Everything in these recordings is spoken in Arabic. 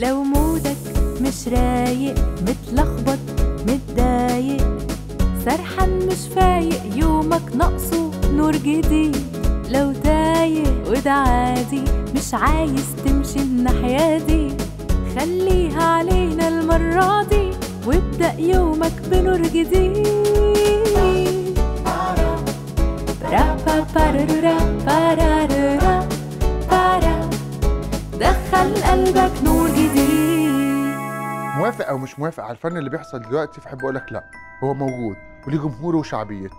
لو مودك مش رايق متلخبط متضايق سرحان مش فايق يومك ناقصه نور جديد لو تايه وده عادي مش عايز تمشي الناحية دي خليها علينا المرة دي وابدأ يومك بنور جديد. دخل قلبك نور جديد. موافق او مش موافق على الفن اللي بيحصل دلوقتي، فحب اقول لك لا، هو موجود وليه جمهوره وشعبيته.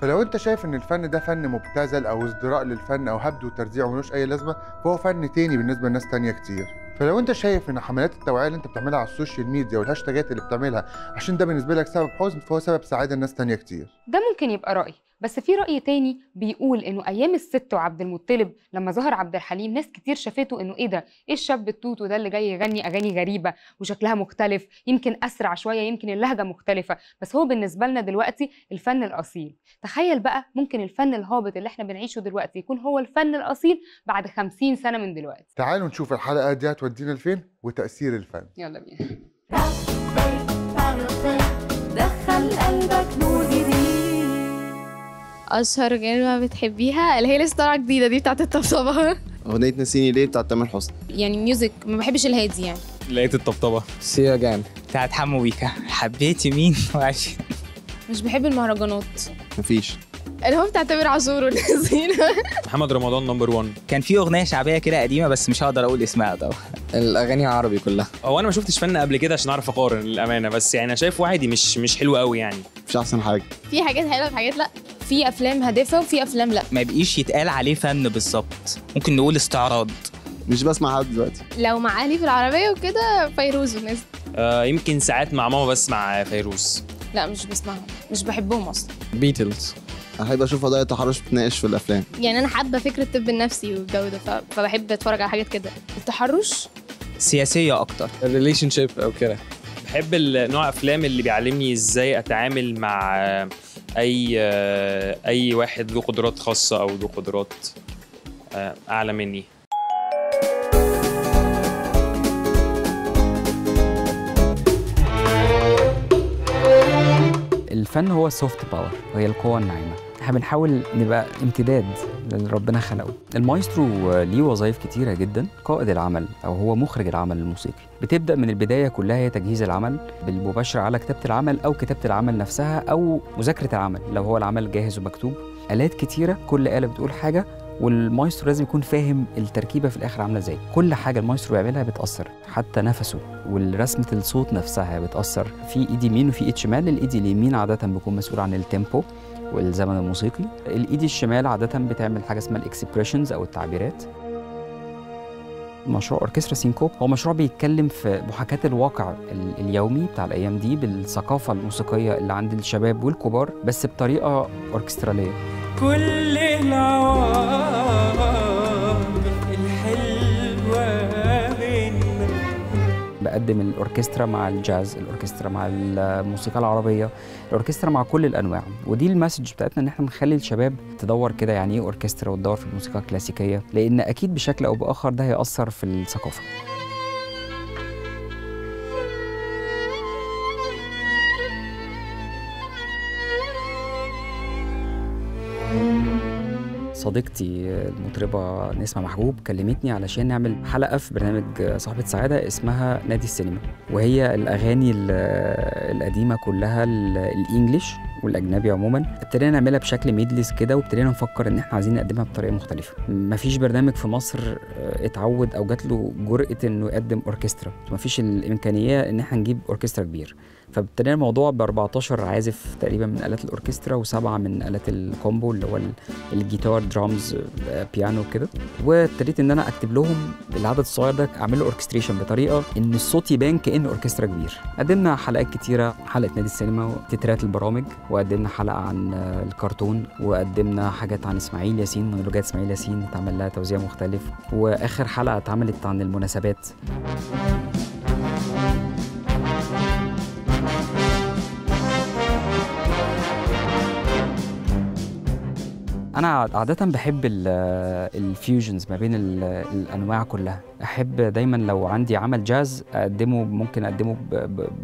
فلو انت شايف ان الفن ده فن مبتذل او ازدراء للفن او هبد وترزيع وملوش اي لازمه، فهو فن تاني بالنسبه لناس تانيه كتير. فلو انت شايف ان حملات التوعيه اللي انت بتعملها على السوشيال ميديا والهاشتاجات اللي بتعملها عشان ده بالنسبه لك سبب حزن، فهو سبب سعاده لناس تانيه كتير. ده ممكن يبقى راي، بس في راي تاني بيقول انه ايام الست وعبد المطلب لما ظهر عبد الحليم ناس كتير شافته انه ايه ده، ايه الشاب التوتو ده اللي جاي يغني اغاني غريبه وشكلها مختلف، يمكن اسرع شويه، يمكن اللهجه مختلفه، بس هو بالنسبه لنا دلوقتي الفن الاصيل. تخيل بقى ممكن الفن الهابط اللي احنا بنعيشه دلوقتي يكون هو الفن الاصيل بعد 50 سنه من دلوقتي. تعالوا نشوف الحلقه دي هتودينا لفين وتاثير الفن. يلا بينا. دخل قلبك نور جديد. أشهر كلمة بتحبيها اللي هي لسه طالعة جديدة دي بتاعت الطبطبة. أغنية نسيني ليه بتاعت تامر حسني. يعني ميوزك ما بحبش الهادي يعني. لقيت الطبطبة. سيا جان بتاعت حمو بيكا. حبيتي مين وعشان. مش بحب المهرجانات. مفيش. اللي هو بتاع تامر عاشور والنسينا. محمد رمضان نمبر 1. كان في أغنية شعبية كده قديمة بس مش هقدر أقول اسمها طبعا. الأغاني عربي كلها. هو أنا ما شفتش فن قبل كده عشان أعرف أقارن للأمانة، بس يعني أنا شايفه عادي، مش حلو قوي يعني. مش أحسن حاجة. في حاجات حلوة وفي حاجات لأ. في افلام هادفه وفي افلام لا. ما بقيش يتقال عليه فن بالظبط، ممكن نقول استعراض. مش بسمع حد دلوقتي. لو مع اهلي في العربيه وكده فيروز والناس. يمكن ساعات مع ماما بسمع فيروز. لا مش بسمعهم، مش بحبهم اصلا. بيتلز احب اشوف قضايا التحرش بتناقش في الافلام. يعني انا حابه فكره الطب النفسي والجو ده، فبحب اتفرج على حاجات كده. التحرش سياسيه اكتر، الريليشن شيب او كده. بحب نوع افلام اللي بيعلمني ازاي اتعامل مع اي واحد ذو قدرات خاصه او ذو قدرات اعلى مني. الفن هو السوفت باور، وهي القوه الناعمه. احنا بنحاول نبقى امتداد للي ربنا خلقه. المايسترو ليه وظائف كتيره جدا، قائد العمل او هو مخرج العمل الموسيقي. بتبدا من البدايه كلها هي تجهيز العمل بالمباشره على كتابه العمل او كتابه العمل نفسها او مذاكره العمل لو هو العمل جاهز ومكتوب. آلات كتيره، كل آلة بتقول حاجه، والمايسترو لازم يكون فاهم التركيبه في الاخر عامله ازاي. كل حاجه المايسترو بيعملها بتاثر، حتى نفسه والرسمه الصوت نفسها بتاثر. في ايد يمين وفي ايد شمال. الايد اليمين عاده بيكون مسؤول عن التيمبو والزمن الموسيقي. الايد الشمال عاده بتعمل حاجه اسمها الاكسبريشنز او التعبيرات. مشروع اوركسترا سينكوب هو مشروع بيتكلم في محاكاه الواقع اليومي بتاع الايام دي بالثقافه الموسيقيه اللي عند الشباب والكبار، بس بطريقه اوركستراليه. كل العواقب الحلوه بينا. بقدم الاوركسترا مع الجاز، الاوركسترا مع الموسيقى العربيه، الاوركسترا مع كل الانواع. ودي المسج بتاعتنا، ان احنا نخلي الشباب تدور كده يعني ايه اوركسترا وتدور في الموسيقى الكلاسيكيه، لان اكيد بشكل او باخر ده هيأثر في الثقافه. صديقتي المطربة نسمة محبوب كلمتني علشان نعمل حلقة في برنامج صاحبة سعادة اسمها نادي السينما، وهي الأغاني القديمة كلها الإنجليش والأجنبي عموما. ابتدينا نعملها بشكل ميدلز كده، وابتدينا نفكر إن إحنا عايزين نقدمها بطريقة مختلفة. مفيش برنامج في مصر اتعود أو جات له جرأة إنه يقدم أوركسترا، مفيش الإمكانية إن إحنا نجيب أوركسترا كبير. فابتدينا الموضوع ب 14 عازف تقريبا من آلات الأوركسترا وسبعة من آلات الكومبو اللي هو الجيتار درامز بيانو كده، وابتديت ان انا اكتب لهم العدد الصغير ده اعمل له اوركستريشن بطريقه ان الصوت يبان كانه اوركسترا كبير. قدمنا حلقات كتيره، حلقه نادي السينما وتترات البرامج، وقدمنا حلقه عن الكرتون، وقدمنا حاجات عن اسماعيل ياسين، مونولوجات اسماعيل ياسين اتعمل لها توزيع مختلف، واخر حلقه اتعملت عن المناسبات. أنا عادة بحب الفيوجنز ما بين الأنواع كلها، أحب دايماً لو عندي عمل جاز أقدمه، ممكن أقدمه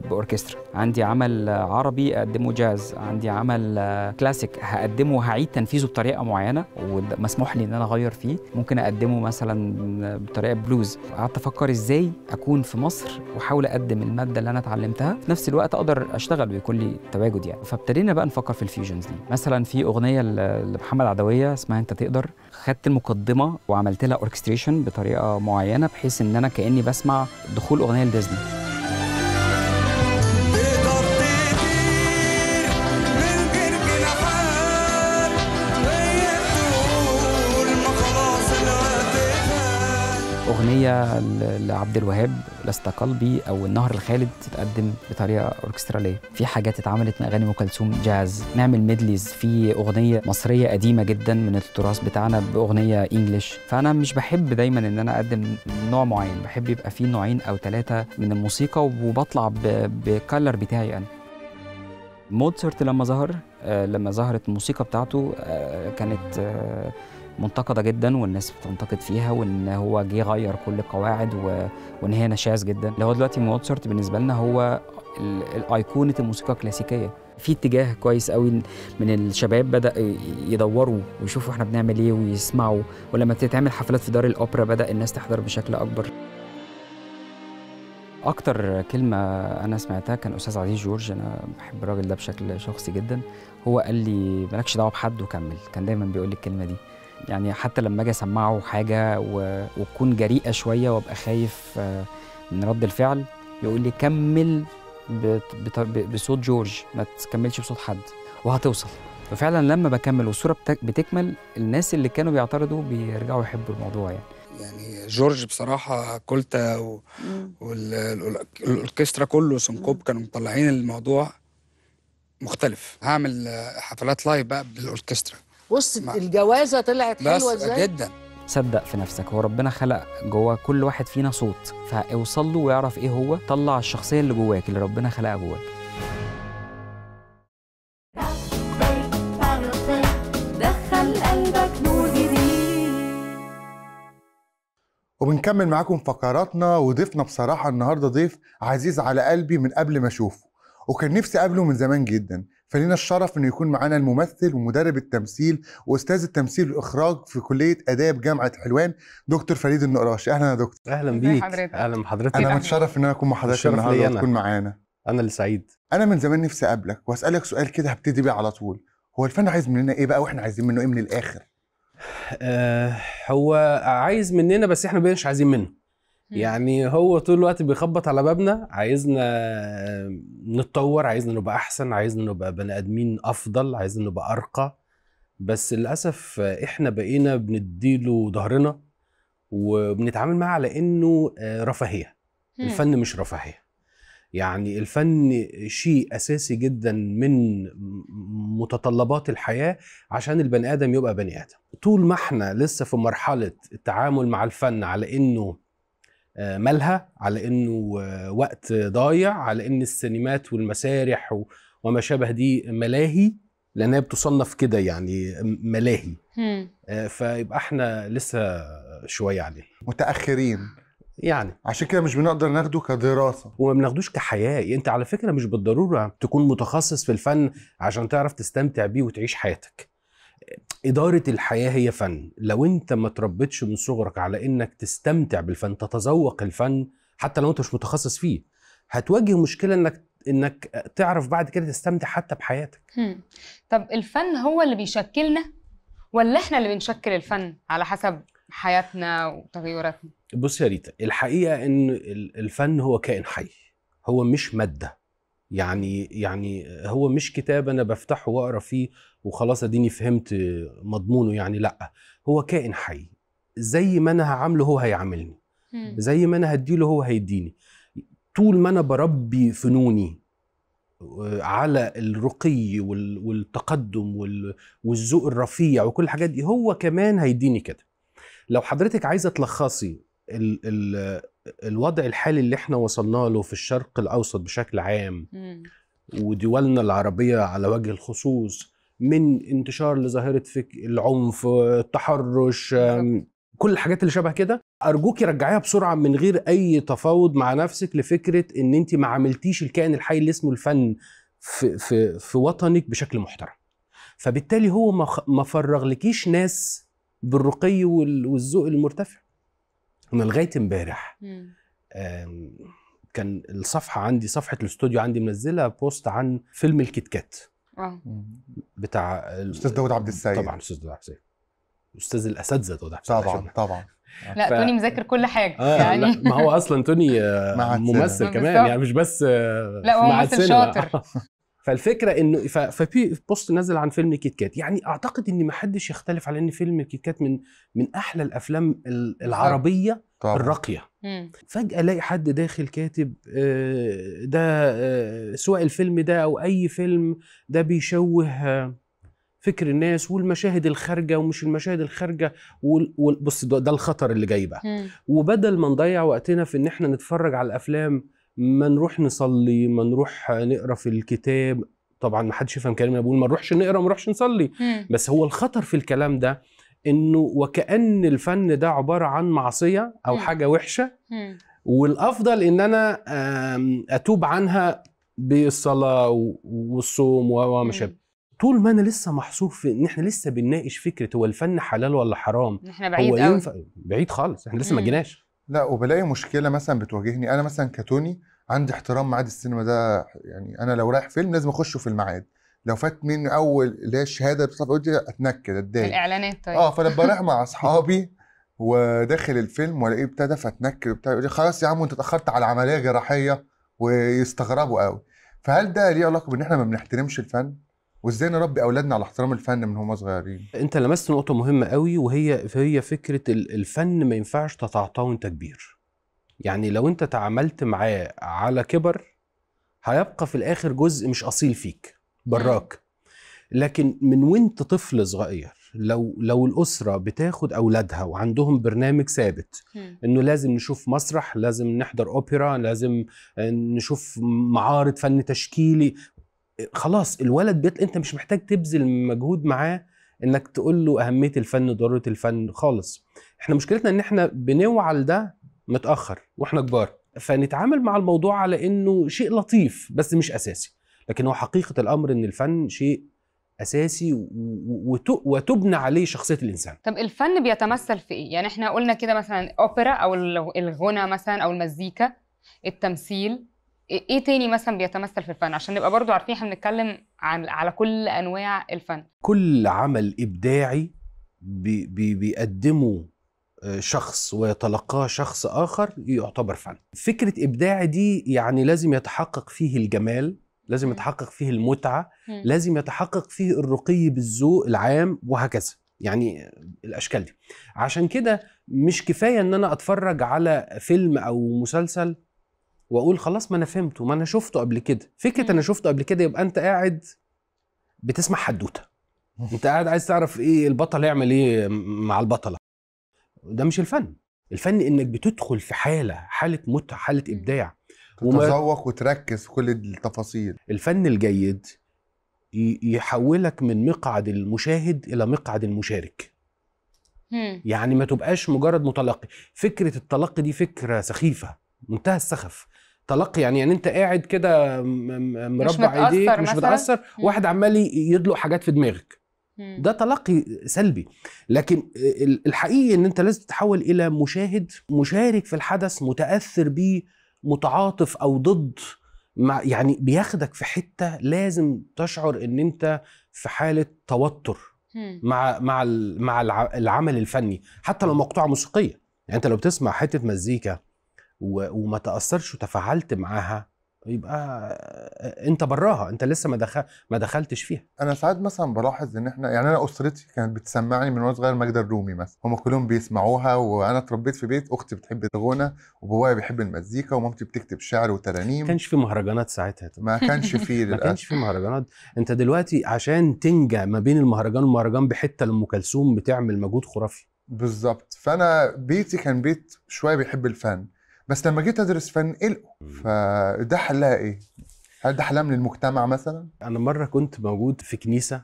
بأوركسترا، عندي عمل عربي أقدمه جاز، عندي عمل كلاسيك هقدمه وهعيد تنفيذه بطريقة معينة ومسموح لي إن أنا أغير فيه، ممكن أقدمه مثلاً بطريقة بلوز. قعدت أفكر إزاي أكون في مصر وأحاول أقدم المادة اللي أنا اتعلمتها في نفس الوقت أقدر أشتغل ويكون لي تواجد يعني. فابتدينا بقى نفكر في الفيوجنز دي، مثلاً في أغنية لمحمد عدوية اسمها أنت تقدر، خدت المقدمة وعملت لها أوركستريشن بطريقة معينة بحيث ان انا كاني بسمع دخول اغنيه لديزني. اغنيه لعبد الوهاب لست قلبي او النهر الخالد تتقدم بطريقه اوركستراليه. في حاجات اتعملت من اغاني ام كلثوم جاز، نعمل ميدليز، في اغنيه مصريه قديمه جدا من التراث بتاعنا باغنيه انجلش. فانا مش بحب دايما ان انا اقدم نوع معين، بحب يبقى في نوعين او ثلاثه من الموسيقى وبطلع بالكالر بتاعي انا. موتسارت لما ظهرت الموسيقى بتاعته كانت منتقدة جدا والناس بتنتقد فيها وان هو جه غير كل القواعد وان هي نشاز جدا. اللي هو دلوقتي موزارت بالنسبة لنا هو الايقونة الموسيقى الكلاسيكية. في اتجاه كويس قوي من الشباب بدأ يدوروا ويشوفوا احنا بنعمل ايه ويسمعوا، ولما بتتعمل حفلات في دار الاوبرا بدأ الناس تحضر بشكل اكبر. أكتر كلمة أنا سمعتها كان أستاذ عزيز جورج، أنا بحب الراجل ده بشكل شخصي جدا، هو قال لي مالكش دعوة بحد وكمل. كان دايما بيقول لي الكلمة دي، يعني حتى لما أجي أسمعه حاجة وتكون جريئة شوية وأبقى خايف من رد الفعل يقول لي كمل بصوت جورج، ما تكملش بصوت حد وهتوصل. وفعلا لما بكمل والصورة بتكمل الناس اللي كانوا بيعترضوا بيرجعوا يحبوا الموضوع يعني. يعني جورج بصراحة كولتا والأوركسترا كله سنكوب كانوا مطلعين الموضوع مختلف. هعمل حفلات لايف بقى بالأوركسترا. بص الجوازة طلعت حلوة ازاي؟ جدا. صدق في نفسك، هو ربنا خلق جوه كل واحد فينا صوت، فاوصل له ويعرف ايه هو، طلع الشخصية اللي جواك اللي ربنا خلقها جواك. وبنكمل معاكم فقراتنا، وضيفنا بصراحة النهاردة ضيف عزيز على قلبي من قبل ما أشوفه، وكان نفسي أقابله من زمان جدا، فلينا الشرف إنه يكون معانا الممثل ومدرب التمثيل وأستاذ التمثيل والإخراج في كلية آداب جامعة حلوان دكتور فيد النقراشي. أهلا يا دكتور. أهلا بيك. أهلا بحضرتك. أنا متشرف إن أنا أكون مع حضرتك النهاردة وتكون معانا. أنا اللي سعيد. أنا من زمان نفسي أقابلك وأسألك سؤال كده هبتدي بيه على طول، هو الفن عايز مننا إيه بقى وإحنا عايزين منه إيه من الآخر؟ هو عايز مننا بس احنا مش عايزين منه. يعني هو طول الوقت بيخبط على بابنا، عايزنا نتطور، عايزنا نبقى احسن، عايزنا نبقى بني ادمين افضل، عايزنا نبقى ارقى، بس للاسف احنا بقينا بنديله ظهرنا وبنتعامل معاه على انه رفاهيه. الفن مش رفاهيه، يعني الفن شيء اساسي جدا من متطلبات الحياه عشان البني ادم يبقى بني ادم. طول ما احنا لسه في مرحله التعامل مع الفن على انه ملهى، على انه وقت ضايع، على ان السينمات والمسارح وما شابه دي ملاهي، لانها بتصنف كده يعني ملاهي، فيبقى احنا لسه شويه عليه متاخرين يعني، عشان كده مش بنقدر ناخده كدراسه وما بناخدوش كحياه. انت على فكره مش بالضروره تكون متخصص في الفن عشان تعرف تستمتع بيه وتعيش حياتك. اداره الحياه هي فن، لو انت ما تربيتش من صغرك على انك تستمتع بالفن، تتذوق الفن حتى لو انت مش متخصص فيه، هتواجه مشكله انك تعرف بعد كده تستمتع حتى بحياتك. طب الفن هو اللي بيشكلنا ولا احنا اللي بنشكل الفن على حسب حياتنا وتغيراتنا؟ بص يا ريتا، الحقيقه ان الفن هو كائن حي، هو مش ماده، يعني هو مش كتاب انا بفتحه واقرا فيه وخلاص اديني فهمت مضمونه، يعني لا، هو كائن حي، زي ما انا هعامله هو هيعاملني، زي ما انا هديله هو هيديني. طول ما انا بربي فنوني على الرقي والتقدم والذوق الرفيع وكل الحاجات دي، هو كمان هيديني كده. لو حضرتك عايزه تلخصي الوضع الحالي اللي احنا وصلنا له في الشرق الاوسط بشكل عام ودولنا العربيه على وجه الخصوص، من انتشار لظاهره العنف، التحرش، كل الحاجات اللي شبه كده، ارجوكي رجعيها بسرعه من غير اي تفاوض مع نفسك لفكره ان انت ما عملتيش الكائن الحي اللي اسمه الفن في وطنك بشكل محترم. فبالتالي هو ما فرغلكيش ناس بالرقي والذوق المرتفع. انا لغايه امبارح كان الصفحه عندي، صفحه الاستوديو عندي، منزله بوست عن فيلم الكتكات بتاع الاستاذ داوود عبد السيد. طبعا الاستاذ داوود عبد السيد استاذ الاساتذه داوود عبد السيد. طبعا لا توني مذاكر كل حاجه يعني. ما هو اصلا توني ممثل كمان يعني، مش بس لا هو ممثل شاطر. فالفكره انه ففي بوست نزل عن فيلم كيتكات، يعني اعتقد ان ما حدش يختلف على ان فيلم كيتكات من احلى الافلام العربيه الراقيه. فجاه الاقي حد داخل كاتب ده سواء الفيلم ده او اي فيلم ده بيشوه فكر الناس والمشاهد الخارجه ومش المشاهد الخارجه، بص ده الخطر اللي جاي بقى. وبدل ما نضيع وقتنا في ان احنا نتفرج على الافلام، ما نروح نصلي، ما نروح نقرا في الكتاب. طبعا ما حدش يفهم كلامي، بقول ما نروحش نقرا وما نروحش نصلي، بس هو الخطر في الكلام ده انه وكأن الفن ده عباره عن معصيه او حاجه وحشه، والافضل ان انا اتوب عنها بالصلاه والصوم وما شابه. طول ما انا لسه محصور في ان احنا لسه بنناقش فكره هو الفن حلال ولا حرام، احنا بعيد قوي، بعيد خالص، احنا لسه ما جيناش. لا وبلاقي مشكله مثلا بتواجهني انا، مثلا كتوني عندي احترام ميعاد السينما ده، يعني انا لو رايح فيلم لازم اخشه في الميعاد، لو فات مني اول اللي هي الشهاده بتاعتي اتنكد اتضايق الاعلانات. طيب فلما رايح مع اصحابي وداخل الفيلم والاقيه ابتدى فاتنكد وبتاع، يقول لي خلاص يا عم انت اتاخرت على عمليه جراحيه، ويستغربوا قوي. فهل ده ليه علاقه بان احنا ما بنحترمش الفن؟ وازاي نربي اولادنا على احترام الفن من هم صغيرين؟ انت لمست نقطه مهمه قوي، وهي فكره الفن ما ينفعش تتعاطاه وانت كبير. يعني لو انت تعاملت معاه على كبر هيبقى في الاخر جزء مش اصيل فيك براك. لكن من وانت طفل صغير، لو الاسره بتاخد اولادها وعندهم برنامج ثابت انه لازم نشوف مسرح، لازم نحضر اوبرا، لازم نشوف معارض فن تشكيلي، خلاص الولد انت مش محتاج تبذل مجهود معاه انك تقول له اهميه الفن وضروره الفن خالص. احنا مشكلتنا ان احنا بنوعى ده متاخر واحنا كبار، فنتعامل مع الموضوع على انه شيء لطيف بس مش اساسي. لكن هو حقيقه الامر ان الفن شيء اساسي وتبنى عليه شخصيه الانسان. طب الفن بيتمثل في ايه؟ يعني احنا قلنا كده مثلا اوبرا او الغنى مثلا او المزيكا، التمثيل، ايه تاني مثلا بيتمثل في الفن عشان نبقى برضو عارفين احنا بنتكلم على كل انواع الفن. كل عمل ابداعي بيقدمه شخص ويتلقاه شخص اخر يعتبر فن. فكره ابداع دي يعني لازم يتحقق فيه الجمال، لازم يتحقق فيه المتعه، لازم يتحقق فيه الرقي بالذوق العام وهكذا، يعني الاشكال دي. عشان كده مش كفايه ان انا اتفرج على فيلم او مسلسل واقول خلاص ما انا فهمته، ما انا شفته قبل كده. فكره انا شفته قبل كده، يبقى انت قاعد بتسمع حدوته، انت قاعد عايز تعرف ايه البطل يعمل ايه مع البطله. ده مش الفن. الفن انك بتدخل في حاله متعه، حاله ابداع، تتذوق وتركز في كل التفاصيل. الفن الجيد يحولك من مقعد المشاهد الى مقعد المشارك. يعني ما تبقاش مجرد متلقي. فكره التلقي دي فكره سخيفه، منتهى السخف. تلقي يعني انت قاعد كده مربع ايديك مش متاثر، واحد عمال يدلق حاجات في دماغك، ده تلقي سلبي. لكن الحقيقي ان انت لازم تتحول الى مشاهد مشارك في الحدث، متاثر بيه، متعاطف او ضد، مع يعني بياخدك في حته لازم تشعر ان انت في حاله توتر مع العمل الفني، حتى لو مقطوعه موسيقيه. يعني انت لو بتسمع حته مزيكا وما تأثرش وتفاعلت معاها، يبقى انت براها، انت لسه ما دخلتش فيها. انا ساعات مثلا بلاحظ ان احنا، يعني انا اسرتي كانت بتسمعني من وانا صغير ماجدة الرومي مثلا، هم كلهم بيسمعوها، وانا اتربيت في بيت اختي بتحب الغنى، وبابايا بيحب المزيكا، ومامتي بتكتب شعر وترانيم. ما كانش في مهرجانات ساعتها. ما كانش في ما كانش في مهرجانات. انت دلوقتي عشان تنجا ما بين المهرجان والمهرجان بحته لام كلثوم بتعمل مجهود خرافي. بالظبط. فانا بيتي كان بيت شويه بيحب الفن، بس لما جيت ادرس فن قلقوا. فده حلها ايه؟ هل ده حلها من المجتمع مثلا؟ انا مره كنت موجود في كنيسه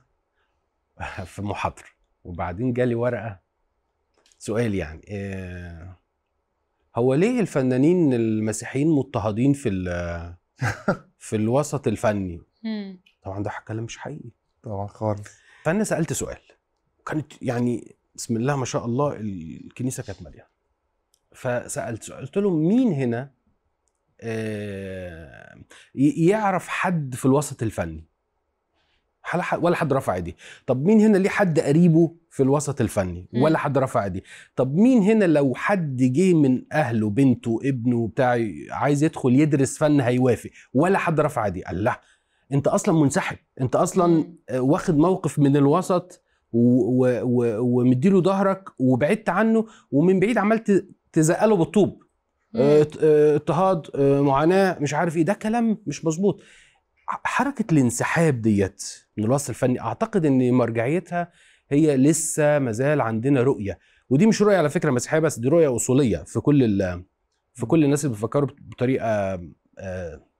في محاضره، وبعدين جالي ورقه سؤال يعني هو ليه الفنانين المسيحيين مضطهدين في الوسط الفني؟ طبعا ده كلام مش حقيقي طبعا خالص. فانا سالت سؤال، وكانت يعني بسم الله ما شاء الله الكنيسه كانت مليانه، فسالت سؤال قلت لهم مين هنا يعرف حد في الوسط الفني؟ ولا حد رفع ايديه. طب مين هنا ليه حد قريبه في الوسط الفني؟ ولا حد رفع ايديه. طب مين هنا لو حد جه من اهله بنته ابنه بتاع عايز يدخل يدرس فن هيوافق؟ ولا حد رفع ايديه. قال لا، انت اصلا منسحب، انت اصلا واخد موقف من الوسط ومديله ظهرك وبعدت عنه، ومن بعيد عملت تزقله بالطوب، اضطهاد، معاناه، مش عارف ايه. ده كلام مش مظبوط. حركه الانسحاب ديت من الوسط الفني اعتقد ان مرجعيتها هي لسه مازال عندنا رؤيه، ودي مش رؤيه على فكره مسيحيه بس، دي رؤيه اصوليه في كل الناس اللي بيفكروا بطريقه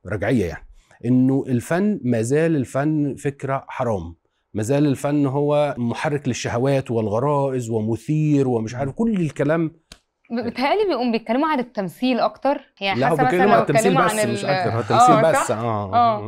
رجعيه، يعني انه الفن مازال الفن فكره حرام، مازال الفن هو محرك للشهوات والغرائز ومثير ومش عارف كل الكلام. بيتهيألي بيقوم بيتكلموا عن التمثيل اكتر، يعني حاسه مثلا لو بيتكلموا عن التمثيل بس مش اكتر، هو التمثيل بس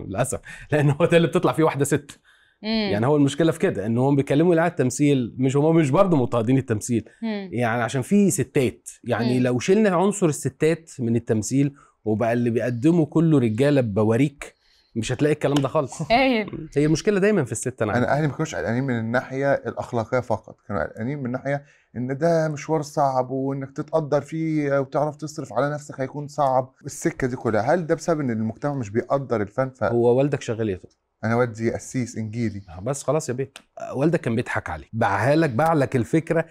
للاسف، لان هو ده اللي بتطلع فيه واحده ست. يعني هو المشكله في كده ان هم بيتكلموا على التمثيل، مش هم مش برضه مضطهدين التمثيل، يعني عشان في ستات، يعني لو شلنا عنصر الستات من التمثيل وبقى اللي بيقدموا كله رجاله ببواريك مش هتلاقي الكلام ده خالص. هي المشكله دايما في الست. انا اهلي ما كانوش قلقانين من الناحيه الاخلاقيه فقط، كانوا قلقانين من الناحيه ان ده مشوار صعب وانك تتقدر فيه وتعرف تصرف على نفسك هيكون صعب، السكه دي كلها. هل ده بسبب ان المجتمع مش بيقدر الفن؟ هو والدك شغال ايه؟ انا والدي قسيس انجيلي. بس خلاص يا بيه، والدك كان بيضحك عليك، باع لك الفكره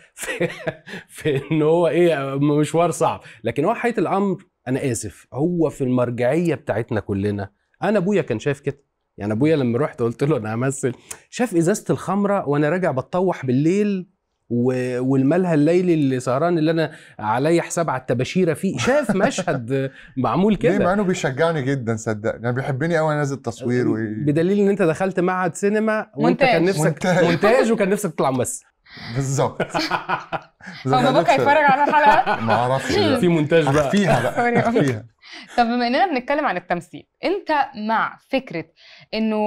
في ان هو ايه مشوار صعب، لكن هو حقيقه الامر انا اسف هو في المرجعيه بتاعتنا كلنا. انا ابويا كان شايف كده، يعني ابويا لما رحت قلت له انا همثل شاف ازازه الخمره وانا راجع بتطوح بالليل والملهى الليلي اللي سهران اللي انا عليا حساب على التباشيره فيه، شاف مشهد معمول كده. ليه؟ مع انه بيشجعني جدا صدقني، يعني بيحبني قوي انا نازل تصوير بدليل ان انت دخلت معهد سينما وانت كان نفسك مونتاج وكان نفسك تطلع ممثل بالظبط. هو باباك هيتفرج على الحلقه؟ ما اعرفش في مونتاج بقى فيها. طب بما اننا بنتكلم عن التمثيل، انت مع فكره انه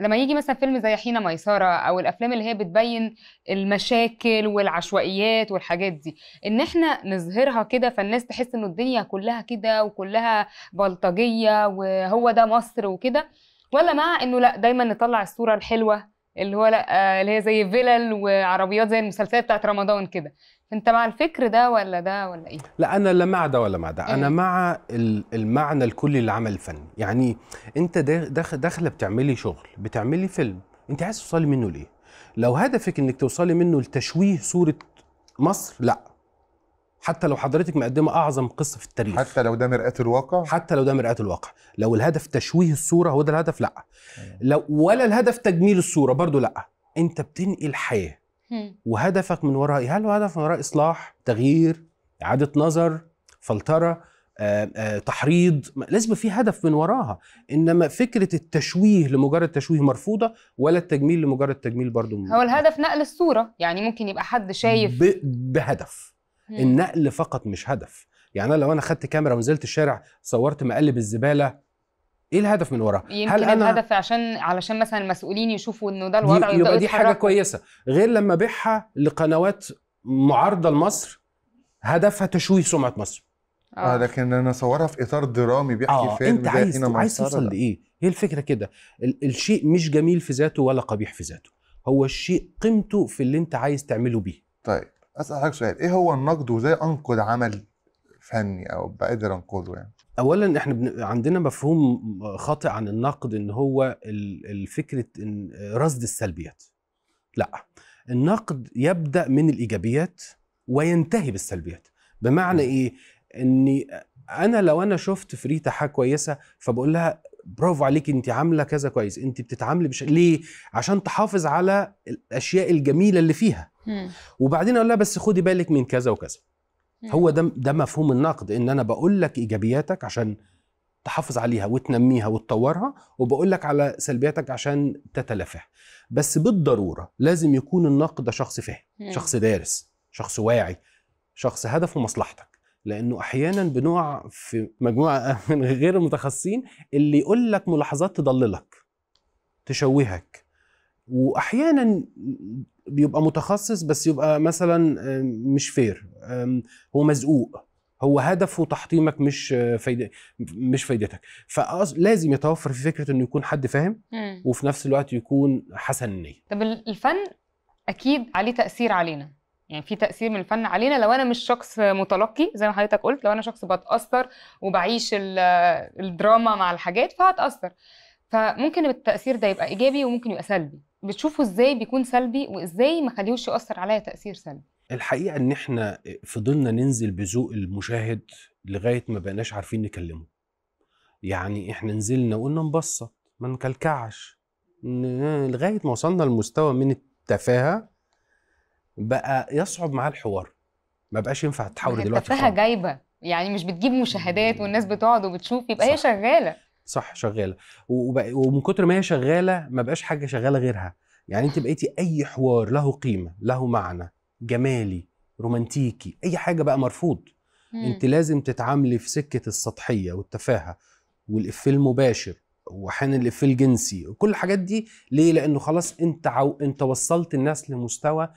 لما يجي مثلا فيلم زي حين ميسره او الافلام اللي هي بتبين المشاكل والعشوائيات والحاجات دي، ان احنا نظهرها كده فالناس تحس انه الدنيا كلها كده وكلها بلطجيه وهو ده مصر وكده، ولا مع انه لا دايما نطلع الصوره الحلوه اللي هو لا اللي هي زي فيلل وعربيات زي المسلسلات بتاعت رمضان كده؟ انت مع الفكر ده ولا ده ولا ايه؟ لا انا لا مع ده ولا مع ده، انا مع المعنى الكلي للعمل الفني. يعني انت داخله بتعملي شغل، بتعملي فيلم، انت عايز توصلي منه لايه؟ لو هدفك انك توصلي منه لتشويه صوره مصر، لا، حتى لو حضرتك مقدمه اعظم قصه في التاريخ، حتى لو ده مرآة الواقع، لو الهدف تشويه الصوره هو ده الهدف، لا. لو ولا الهدف تجميل الصوره برضو لا، انت بتنقل حياه، وهدفك من وراء ايه؟ هل هدف من وراء اصلاح، تغيير، اعاده نظر، فلتره، تحريض؟ لازم في هدف من وراها، انما فكره التشويه لمجرد تشويه مرفوضه، ولا التجميل لمجرد تجميل برضو هو الهدف نقل الصوره، يعني ممكن يبقى حد شايف بهدف النقل فقط مش هدف. يعني انا لو انا خدت كاميرا ونزلت الشارع صورت مقلب الزباله، ايه الهدف من وراها؟ هل انا الهدف علشان مثلا المسؤولين يشوفوا انه ده الوضع يبقى دي حاجه كويسه، غير لما بيعها لقنوات معارضه لمصر هدفها تشويه سمعه مصر. لكن انا صورها في اطار درامي بيحكي فيلم انت عايز توصل لايه؟ هي الفكره كده. الشيء مش جميل في ذاته ولا قبيح في ذاته، هو الشيء قيمته في اللي انت عايز تعمله بيه. طيب اسال حضرتك سؤال، ايه هو النقد وازاي انقد عمل فني او بقدر انقده؟ يعني اولا احنا عندنا مفهوم خاطئ عن النقد ان هو الفكره ان رصد السلبيات. لا، النقد يبدا من الايجابيات وينتهي بالسلبيات. بمعنى ايه؟ اني انا لو انا شفت في ريتا حاجه كويسه فبقول لها برافو عليك، انت عامله كذا كويس، انت بتتعاملي ليه؟ عشان تحافظ على الاشياء الجميله اللي فيها. وبعدين اقول لها بس خدي بالك من كذا وكذا. هو ده مفهوم النقد، ان انا بقول لك ايجابياتك عشان تحافظ عليها وتنميها وتطورها، وبقول لك على سلبياتك عشان تتلافاها. بس بالضروره لازم يكون النقد ده شخص فاهم، شخص دارس، شخص واعي، شخص هدفه مصلحتك، لأنه أحياناً بنوع في مجموعة من غير المتخصصين اللي يقول لك ملاحظات تضللك تشوهك، وأحياناً بيبقى متخصص بس يبقى مثلاً مش فير، هو مزقوق، هو هدفه تحطيمك مش فايدتك. فلازم يتوفر في فكرة إنه يكون حد فاهم وفي نفس الوقت يكون حسن نية. طب الفن أكيد عليه تأثير علينا، يعني في تأثير من الفن علينا. لو أنا مش شخص متلقي زي ما حضرتك قلت، لو أنا شخص بتأثر وبعيش الدراما مع الحاجات فهتأثر، فممكن التأثير ده يبقى إيجابي وممكن يبقى سلبي. بتشوفه إزاي بيكون سلبي وإزاي ما خليهوش يأثر عليا تأثير سلبي؟ الحقيقة إن إحنا فضلنا ننزل بذوق المشاهد لغاية ما بقناش عارفين نكلمه. يعني إحنا نزلنا وقلنا نبسط ما نكلكعش لغاية ما وصلنا لمستوى من التفاهة بقى يصعب معاه الحوار، ما بقاش ينفع تحاول دلوقتي. التفاهة جايبة يعني مش بتجيب مشاهدات والناس بتقعد وبتشوف، يبقى هي شغالة. صح، شغالة، ومن كتر ما هي شغالة ما بقاش حاجة شغالة غيرها. يعني أنت بقيتي أي حوار له قيمة له معنى جمالي رومانتيكي أي حاجة بقى مرفوض. أنت لازم تتعاملي في سكة السطحية والتفاهة والإفيه المباشر وأحيانا الإفيه الجنسي وكل الحاجات دي. ليه؟ لأنه خلاص أنت وصلت الناس لمستوى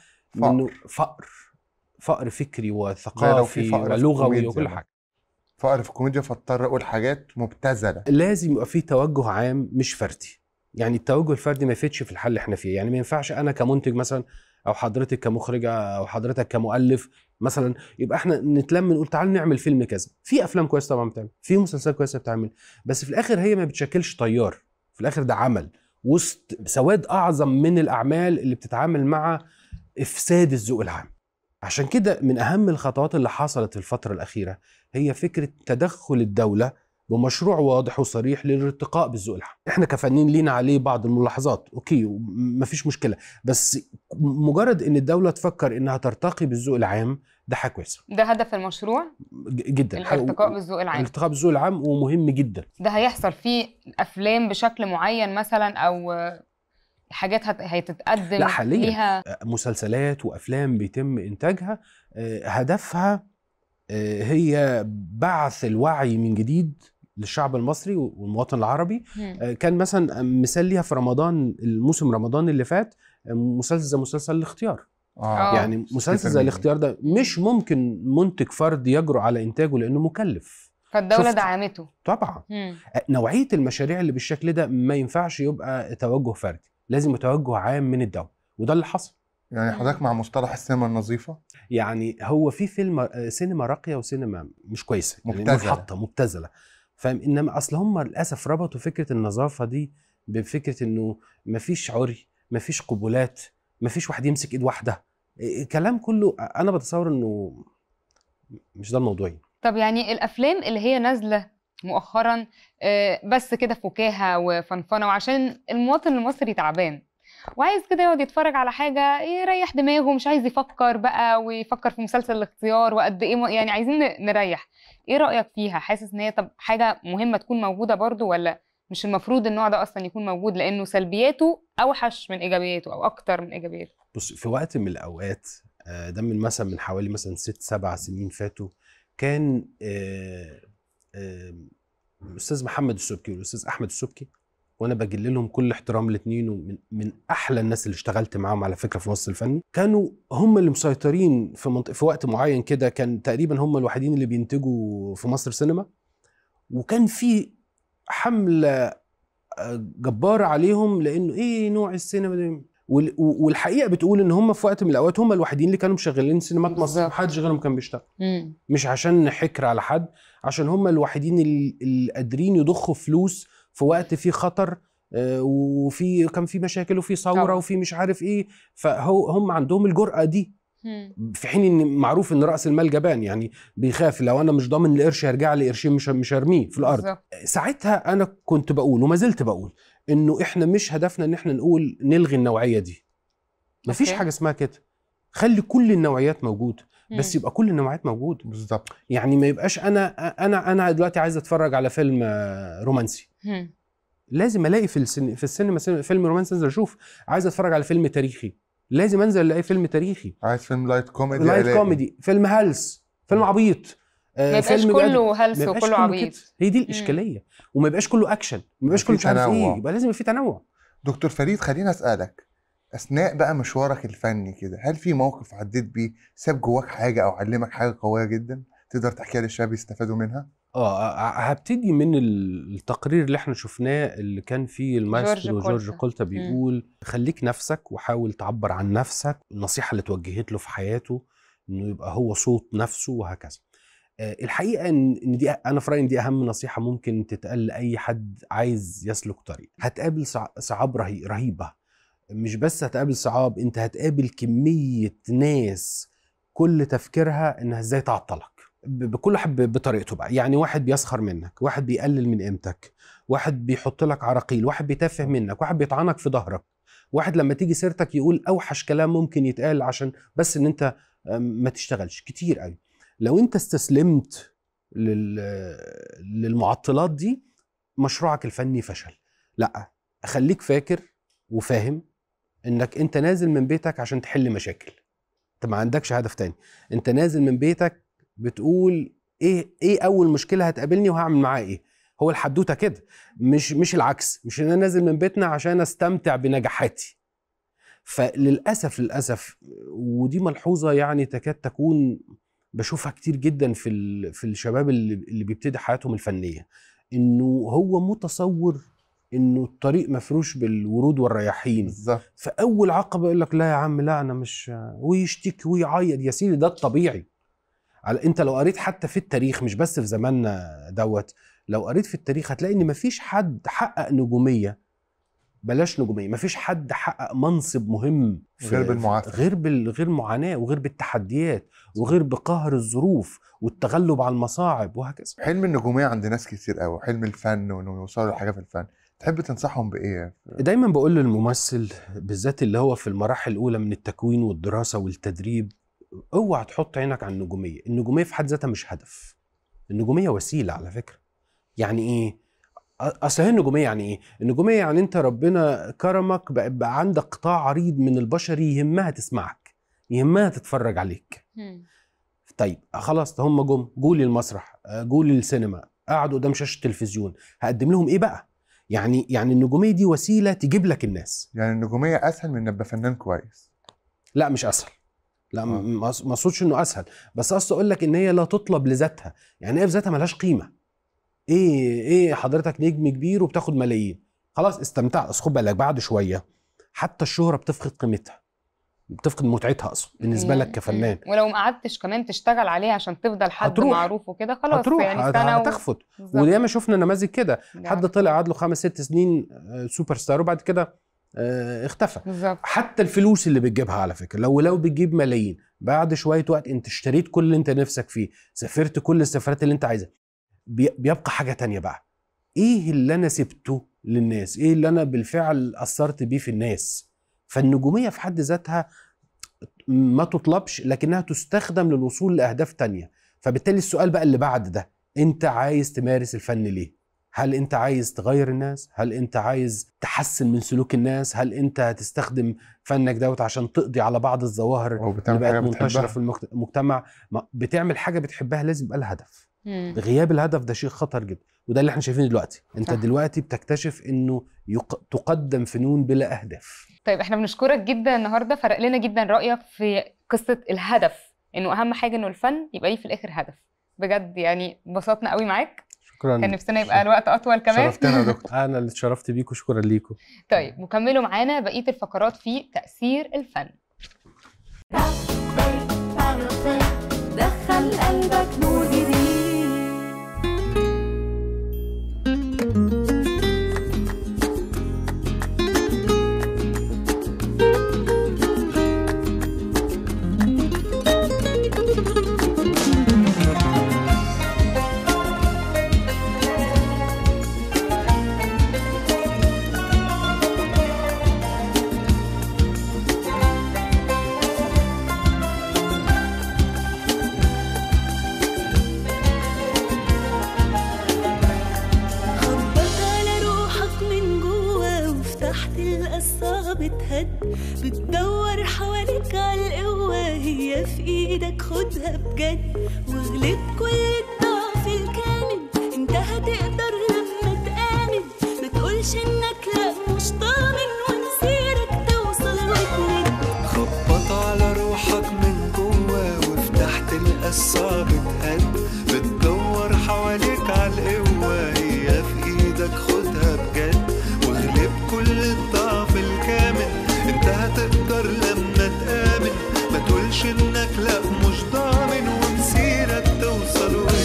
فقر. فقر فكري وثقافي ولغوي وكل حاجه. فقر في الكوميديا، فاضطر اقول حاجات مبتذله. لازم يبقى في توجه عام مش فردي. يعني التوجه الفردي ما يفيدش في الحل اللي احنا فيه. يعني ما ينفعش انا كمنتج مثلا او حضرتك كمخرجه او حضرتك كمؤلف مثلا يبقى احنا نتلم نقول تعالوا نعمل فيلم كذا. في افلام كويسه طبعا بتعمل، في مسلسلات كويسه بتعمل، بس في الاخر هي ما بتشكلش تيار. في الاخر ده عمل وسط سواد اعظم من الاعمال اللي بتتعامل مع إفساد الذوق العام. عشان كده من أهم الخطوات اللي حصلت في الفترة الأخيرة هي فكرة تدخل الدولة بمشروع واضح وصريح للارتقاء بالذوق العام. إحنا كفنانين لينا عليه بعض الملاحظات، أوكي مفيش مشكلة، بس مجرد إن الدولة تفكر إنها ترتقي بالذوق العام ده حاجة كويسة. ده هدف المشروع؟ جدا الارتقاء بالذوق العام. الارتقاء بالذوق العام ومهم جدا. ده هيحصل فيه أفلام بشكل معين مثلا أو حاجات هتتقدم ليها؟ مسلسلات وأفلام بيتم إنتاجها هدفها هي بعث الوعي من جديد للشعب المصري والمواطن العربي. كان مثلا مثال ليها في رمضان، الموسم رمضان اللي فات، مسلسل زي مسلسل الاختيار. يعني مسلسل زي الاختيار ده مش ممكن منتج فرد يجرؤ على إنتاجه لأنه مكلف، فالدولة دعمته طبعا. نوعية المشاريع اللي بالشكل ده ما ينفعش يبقى توجه فردي، لازم توجه عام من الدولة، وده اللي حصل. يعني حضرتك مع مصطلح السينما النظيفة؟ يعني هو في فيلم سينما راقية وسينما مش كويسة، محطة مبتذلة، فاهم؟ انما اصل هم للاسف ربطوا فكرة النظافة دي بفكرة انه مفيش عري، مفيش قبولات، مفيش واحد يمسك ايد واحدة، كلام كله انا بتصور انه مش ده الموضوع. طب يعني الافلام اللي هي نازلة مؤخرا بس كده فكاهه وفنفنه، وعشان المواطن المصري تعبان وعايز كده يقعد يتفرج على حاجه يريح دماغه، مش عايز يفكر بقى ويفكر في مسلسل الاختيار وقد ايه يعني عايزين نريح. ايه رايك فيها؟ حاسس ان هي طب حاجه مهمه تكون موجوده برضو، ولا مش المفروض النوع ده اصلا يكون موجود لانه سلبياته اوحش من ايجابياته او اكتر من ايجابياته؟ بص، في وقت من الاوقات ده من حوالي مثلا 6-7 سنين فاتوا، كان الاستاذ محمد السبكي والاستاذ احمد السبكي، وانا بجل لهم كل احترام الاثنين ومن احلى الناس اللي اشتغلت معاهم على فكره في الوسط الفني، كانوا هم اللي مسيطرين في وقت معين كده، كان تقريبا هم الوحيدين اللي بينتجوا في مصر سينما، وكان في حمله جباره عليهم لانه ايه نوع السينما ده، والحقيقه بتقول ان هم في وقت من الاوقات هم الوحيدين اللي كانوا مشغلين سينمات مصر، محدش غيرهم كان بيشتغل. مش عشان نحكر على حد، عشان هم الوحيدين اللي قادرين يضخوا فلوس في وقت فيه خطر وفي كان في مشاكل وفي ثوره وفي مش عارف ايه، فهم عندهم الجرأه دي. في حين ان معروف ان راس المال جبان، يعني بيخاف لو انا مش ضامن القرش هيرجع لي قرشين مش هرميه في الارض. ساعتها انا كنت بقول وما زلت بقول انه احنا مش هدفنا ان احنا نقول نلغي النوعيه دي، مفيش حاجه اسمها كده، خلي كل النوعيات موجوده، بس يبقى كل النوعيات موجوده. بالظبط، يعني ما يبقاش انا دلوقتي عايز اتفرج على فيلم رومانسي، لازم الاقي في السينما فيلم رومانسي انزل اشوف. عايز اتفرج على فيلم تاريخي لازم انزل الاقي فيلم تاريخي. عايز فيلم لايت كوميدي، فيلم هلس، فيلم عبيط، ما يبقاش كله هلس وكله عبيط. هي دي الاشكاليه. وما يبقاش كله اكشن، ما يبقاش كله مش عارف ايه، يبقى لازم يبقى في تنوع. دكتور فريد، خليني اسالك اثناء بقى مشوارك الفني كده، هل في موقف عديت بيه ساب جواك حاجه او علمك حاجه قويه جدا تقدر تحكيها للشباب يستفادوا منها؟ هبتدي من التقرير اللي احنا شفناه اللي كان فيه المايسترو جورج قلتا بيقول خليك نفسك وحاول تعبر عن نفسك، النصيحه اللي توجهت له في حياته انه يبقى هو صوت نفسه وهكذا. الحقيقه ان دي انا في رايي دي اهم نصيحه ممكن تتقال لاي حد عايز يسلك طريق. هتقابل صعاب رهيبه، مش بس هتقابل صعاب، انت هتقابل كميه ناس كل تفكيرها انها ازاي تعطلك بكل حب بطريقته بقى. يعني واحد بيسخر منك، واحد بيقلل من قيمتك، واحد بيحط لك عراقيل، واحد بيتافه منك، واحد بيطعنك في ظهرك، واحد لما تيجي سيرتك يقول اوحش كلام ممكن يتقال عشان بس ان انت ما تشتغلش كتير قوي. لو انت استسلمت للمعطلات دي مشروعك الفني فشل. لا، خليك فاكر وفاهم انك انت نازل من بيتك عشان تحل مشاكل، انت ما عندكش هدف تاني. انت نازل من بيتك بتقول ايه اول مشكله هتقابلني وهعمل معاها ايه. هو الحدوته كده، مش العكس. مش ان انا نازل من بيتنا عشان استمتع بنجاحاتي. فللاسف للاسف ودي ملحوظه يعني تكاد تكون بشوفها كتير جدا في الشباب اللي بيبتدي حياتهم الفنيه، انه هو متصور انه الطريق مفروش بالورود والرياحين بالظبط. فاول عقبه يقول لك لا يا عم لا انا مش، ويشتكي ويعيط. يا سيدي ده الطبيعي. انت لو قريت حتى في التاريخ، مش بس في زماننا دوت، لو قريت في التاريخ هتلاقي ان مفيش حد حقق نجوميه، بلاش نجوميه، مفيش حد حقق منصب مهم غير بالمعافاه، غير معاناه، وغير بالتحديات، وغير بقهر الظروف والتغلب على المصاعب وهكذا. حلم النجوميه عند ناس كتير قوي، حلم الفن وانه يوصلوا لحاجه في الفن، تحب تنصحهم بايه؟ دايما بقول للممثل بالذات اللي هو في المراحل الاولى من التكوين والدراسه والتدريب، اوعى تحط عينك على النجوميه. النجوميه في حد ذاتها مش هدف، النجوميه وسيله على فكره. يعني ايه؟ اصل هي النجوميه يعني ايه؟ النجوميه يعني انت ربنا كرمك بقى عندك قطاع عريض من البشر يهمها تسمعك، يهمها تتفرج عليك. طيب خلاص، هم جوا للمسرح، جوا للسينما، قعدوا قدام شاشه التلفزيون، هقدم لهم ايه بقى؟ يعني النجوميه دي وسيله تجيب لك الناس. يعني النجوميه اسهل من نبقى فنان كويس؟ لا مش اسهل، لا ما اقصدش انه اسهل، بس اقصد اقول لك ان هي لا تطلب لذاتها. يعني هي في ذاتها ملهاش قيمه. ايه حضرتك نجم كبير وبتاخد ملايين، خلاص استمتع، بس خد بالك بعد شويه حتى الشهره بتفقد قيمتها، بتفقد متعتها اصلا بالنسبه لك كفنان. ولو ما قعدتش كمان تشتغل عليها عشان تفضل حد هتروح. معروف وكده خلاص هتروح. يعني سنه هتخفت ودايما شفنا نماذج كده، حد طلع قعد له 5 6 سنين سوبر ستار وبعد كده اختفى. بالزبط. حتى الفلوس اللي بتجيبها على فكره، لو بتجيب ملايين بعد شويه وقت انت اشتريت كل اللي انت نفسك فيه، سافرت كل السفرات اللي انت عايزها، بيبقى حاجه تانية بقى. ايه اللي انا سبته للناس؟ ايه اللي انا بالفعل اثرت بيه في الناس؟ فالنجوميه في حد ذاتها ما تطلبش، لكنها تستخدم للوصول لاهداف تانية. فبالتالي السؤال بقى اللي بعد ده، انت عايز تمارس الفن ليه؟ هل انت عايز تغير الناس؟ هل انت عايز تحسن من سلوك الناس؟ هل انت هتستخدم فنك دوت عشان تقضي على بعض الظواهر اللي بقت منتشره في المجتمع؟ بتعمل حاجه بتحبها، لازم يبقى لها هدف. غياب الهدف ده شيء خطر جدا، وده اللي احنا شايفينه دلوقتي. انت دلوقتي بتكتشف انه تقدم فنون بلا اهداف. طيب احنا بنشكرك جدا النهارده، فرق لنا جدا رايك في قصه الهدف، انه اهم حاجه انه الفن يبقى ليه في الاخر هدف. بجد يعني انبسطنا قوي معاك، كان نفسنا يبقى الوقت اطول كمان. شرفتنا يا دكتور. انا اللي اتشرفت بيكم، شكرا ليكم. طيب وكملوا معانا بقيه الفقرات في تأثير الفن. دخل قلبك نور جديد. هي في ايدك خدها بجد واغلب كل الضعف الكامل، انت هتقدر لما تآمن، ما تقولش انك لا مش ضامن ومسيرك توصل وتمد. خبط على روحك من جوه وفي تحت القصه بتهد، بتدور حواليك على القوه هي في ايدك خدها بجد واغلب كل الضعف الكامل، انت هتقدر لما تآمن، ما تقولش انك لا مش ضامن ومسيرك توصل وتمد.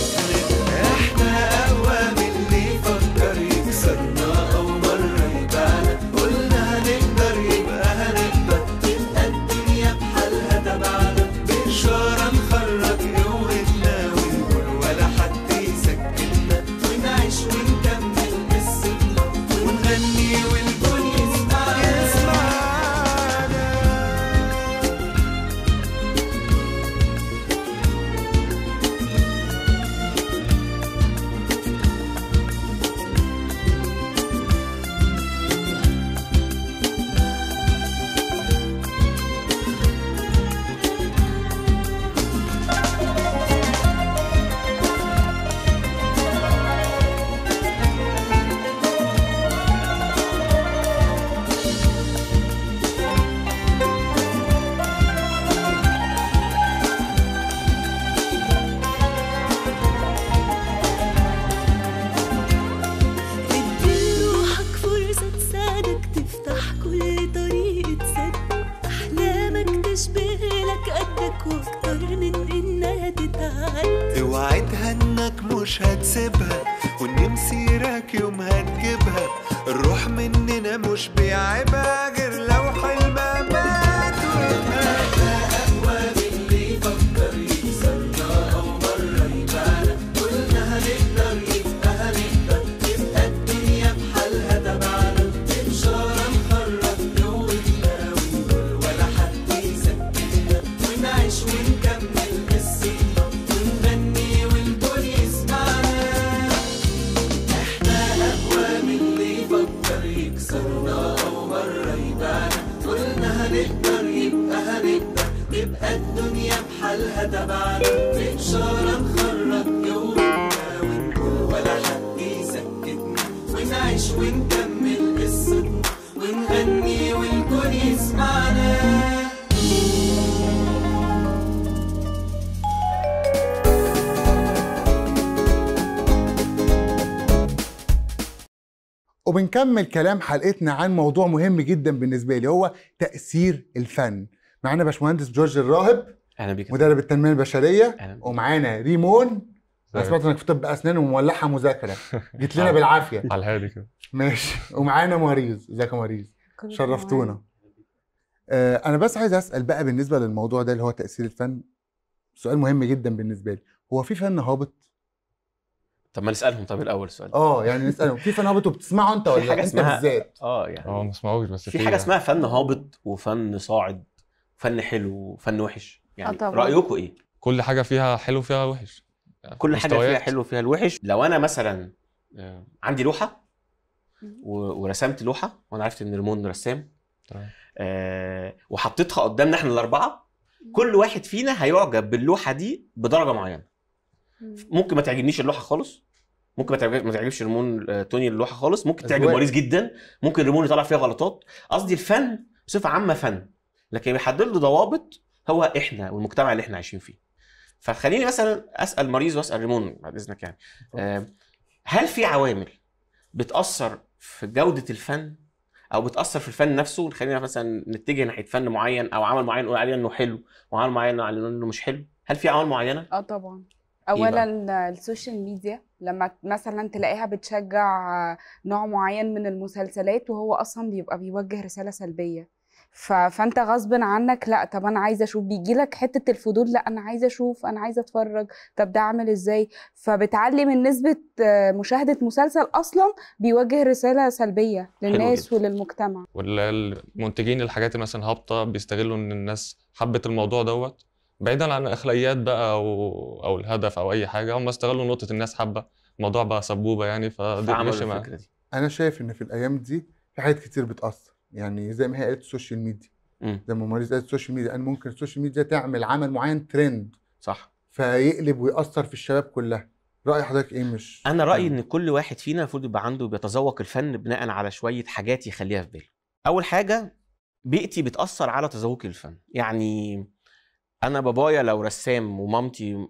احنا اقوى من اللي يفكر يكسرنا او مره يبقعنا، قلنا هنقدر يبقى هنقدر، تبقى الدنيا بحالها تبعنا، بشاره نخرج يومنا ونقول ولا حد يسجلنا، ونعيش ونكمل بالسنه ونغني والكل يسمعنا. وبنكمل كلام حلقتنا عن موضوع مهم جدا بالنسبه لي هو تأثير الفن. معانا باشمهندس جورج الراهب، اهلا بيك، مدرب التنميه البشريه، ومعانا ريمون. انا سمعت انك في طب اسنان ومولعها مذاكره، جيت لنا بالعافيه على الهادي كده، ماشي. ومعانا مهريز، ازيك يا مهريز؟ شرفتونا. انا بس عايز اسال بقى بالنسبه للموضوع ده اللي هو تأثير الفن، سؤال مهم جدا بالنسبه لي، هو في فن هابط؟ طب ما نسالهم. طب الاول سؤال يعني نسالهم في فن هابط وبتسمعه انت ولا انت بالذات؟ يعني ما بسمعوش، بس في حاجه اسمها فن هابط وفن صاعد، فن حلو وفن وحش، يعني رايكم ايه؟ كل حاجه فيها حلو فيها وحش، يعني كل حاجه فيها حلو فيها الوحش. لو انا مثلا عندي لوحه ورسمت لوحه وانا عرفت ان ريمون رسام وحطيتها قدامنا احنا الاربعه، كل واحد فينا هيعجب باللوحه دي بدرجه معينه. ممكن ما تعجبنيش اللوحه خالص، ممكن ما تعجبش ريمون توني اللوحه خالص، ممكن تعجب موريس جدا، ممكن ريمون يطلع فيها غلطات. قصدي الفن بصفه عامه فن، لكن بيحدد له ضوابط هو احنا والمجتمع اللي احنا عايشين فيه. فخليني مثلا اسال ماريز واسال ريمون بعد اذنك، يعني هل في عوامل بتاثر في جوده الفن او بتاثر في الفن نفسه؟ خلينا مثلا نتجه ناحيه فن معين او عمل معين نقول عليه انه حلو وعمل معين نقول انه مش حلو، هل في عوامل معينه؟ طبعا. اولا السوشيال ميديا، لما مثلا تلاقيها بتشجع نوع معين من المسلسلات وهو اصلا بيبقى بيوجه رساله سلبيه، فانت غصب عنك لا طب انا عايزه اشوف، بيجي لك حته الفضول، لا انا عايزه اشوف، انا عايزه اتفرج، طب ده عامل ازاي، فبتعلي من نسبه مشاهده مسلسل اصلا بيوجه رساله سلبيه للناس وللمجتمع. والمنتجين الحاجات مثلا هابطه بيستغلوا ان الناس حبت الموضوع دوت، بعيدا عن الاخلاقيات بقى او الهدف او اي حاجه، هم استغلوا نقطه الناس حابه الموضوع بقى سبوبه يعني، فدي مش الفكره دي. انا شايف ان في الايام دي في حاجات كتير بتاثر، يعني زي ما هي قالت السوشيال ميديا زي ما ماريز قالت السوشيال ميديا، ان ممكن السوشيال ميديا تعمل عمل معين ترند صح فيقلب ويأثر في الشباب كلها. رأي حضرتك ايه؟ مش انا رأيي ان كل واحد فينا المفروض يبقى عنده بيتذوق الفن بناء على شويه حاجات يخليها في باله. اول حاجه بيئتي بتأثر على تذوقي للفن، يعني انا بابايا لو رسام ومامتي